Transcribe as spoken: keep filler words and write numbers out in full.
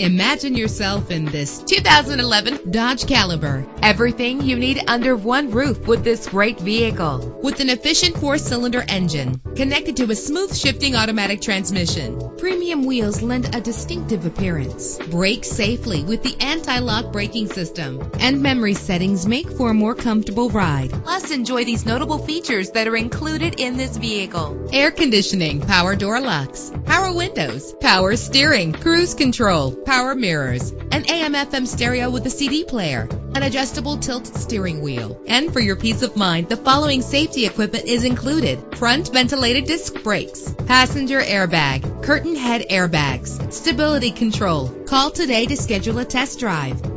Imagine yourself in this two thousand eleven Dodge Caliber. Everything you need under one roof with this great vehicle. With an efficient four-cylinder engine connected to a smooth shifting automatic transmission, premium wheels lend a distinctive appearance. Brake safely with the anti-lock braking system, and memory settings make for a more comfortable ride. Plus, enjoy these notable features that are included in this vehicle: air conditioning, power door locks, power windows, power steering, cruise control, power mirrors, an A M F M stereo with a C D player, an adjustable tilt steering wheel. And for your peace of mind, the following safety equipment is included: front ventilated disc brakes, passenger airbag, curtain head airbags, stability control. Call today to schedule a test drive.